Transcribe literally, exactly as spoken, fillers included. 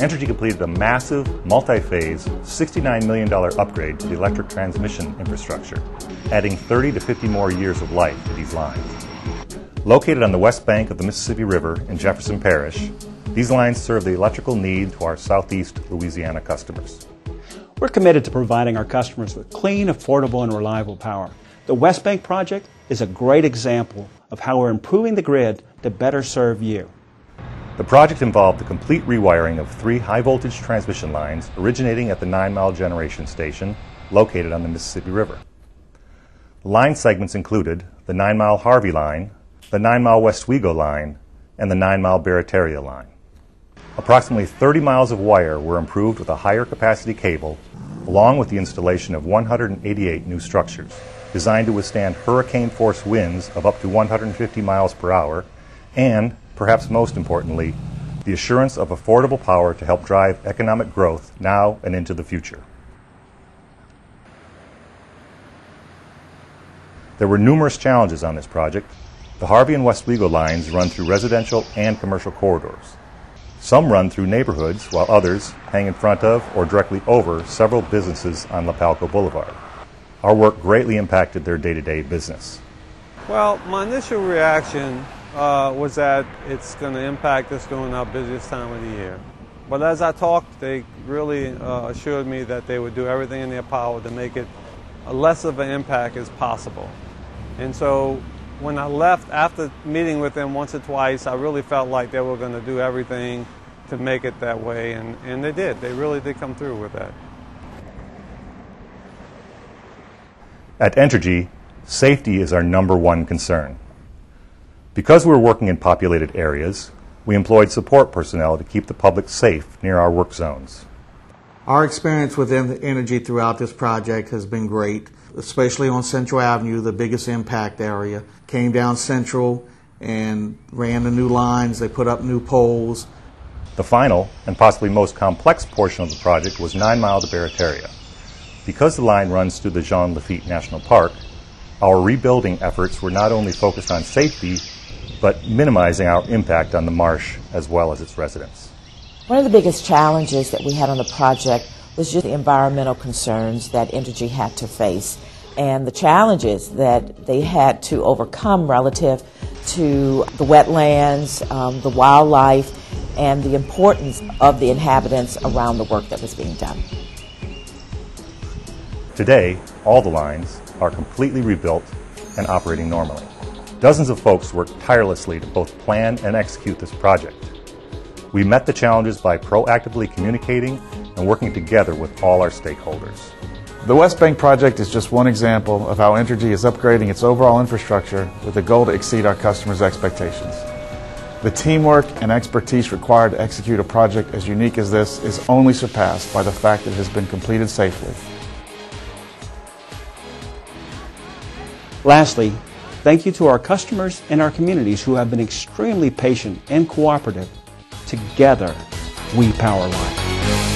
Entergy completed a massive, multi-phase, sixty-nine million dollars upgrade to the electric transmission infrastructure, adding thirty to fifty more years of life to these lines. Located on the west bank of the Mississippi River in Jefferson Parish, these lines serve the electrical need to our southeast Louisiana customers. We're committed to providing our customers with clean, affordable, and reliable power. The West Bank project is a great example of how we're improving the grid to better serve you. The project involved the complete rewiring of three high-voltage transmission lines originating at the Nine Mile Generation Station located on the Mississippi River. Line segments included the Nine Mile Harvey Line, the Nine Mile Westwego Line, and the Nine Mile Barataria Line. Approximately thirty miles of wire were improved with a higher capacity cable, along with the installation of one hundred eighty-eight new structures designed to withstand hurricane-force winds of up to one hundred fifty miles per hour and, perhaps most importantly, the assurance of affordable power to help drive economic growth now and into the future. There were numerous challenges on this project. The Harvey and Westwego lines run through residential and commercial corridors. Some run through neighborhoods, while others hang in front of or directly over several businesses on Lapalco Boulevard. Our work greatly impacted their day-to-day business. Well, my initial reaction Uh, was that it's going to impact us during our busiest time of the year. But as I talked, they really uh, assured me that they would do everything in their power to make it less of an impact as possible. And so when I left, after meeting with them once or twice, I really felt like they were going to do everything to make it that way, and, and they did. They really did come through with that. At Entergy, safety is our number one concern. Because we were working in populated areas, we employed support personnel to keep the public safe near our work zones. Our experience with Entergy throughout this project has been great, especially on Central Avenue, the biggest impact area. Came down Central and ran the new lines, they put up new poles. The final, and possibly most complex portion of the project, was Nine Mile to Barataria. Because the line runs through the Jean Lafitte National Park, our rebuilding efforts were not only focused on safety, but minimizing our impact on the marsh as well as its residents. One of the biggest challenges that we had on the project was just the environmental concerns that Entergy had to face and the challenges that they had to overcome relative to the wetlands, um, the wildlife, and the importance of the inhabitants around the work that was being done. Today, all the lines are completely rebuilt and operating normally. Dozens of folks worked tirelessly to both plan and execute this project. We met the challenges by proactively communicating and working together with all our stakeholders. The West Bank project is just one example of how Entergy is upgrading its overall infrastructure with the goal to exceed our customers' expectations. The teamwork and expertise required to execute a project as unique as this is only surpassed by the fact that it has been completed safely. Lastly, thank you to our customers and our communities who have been extremely patient and cooperative. Together, we power life.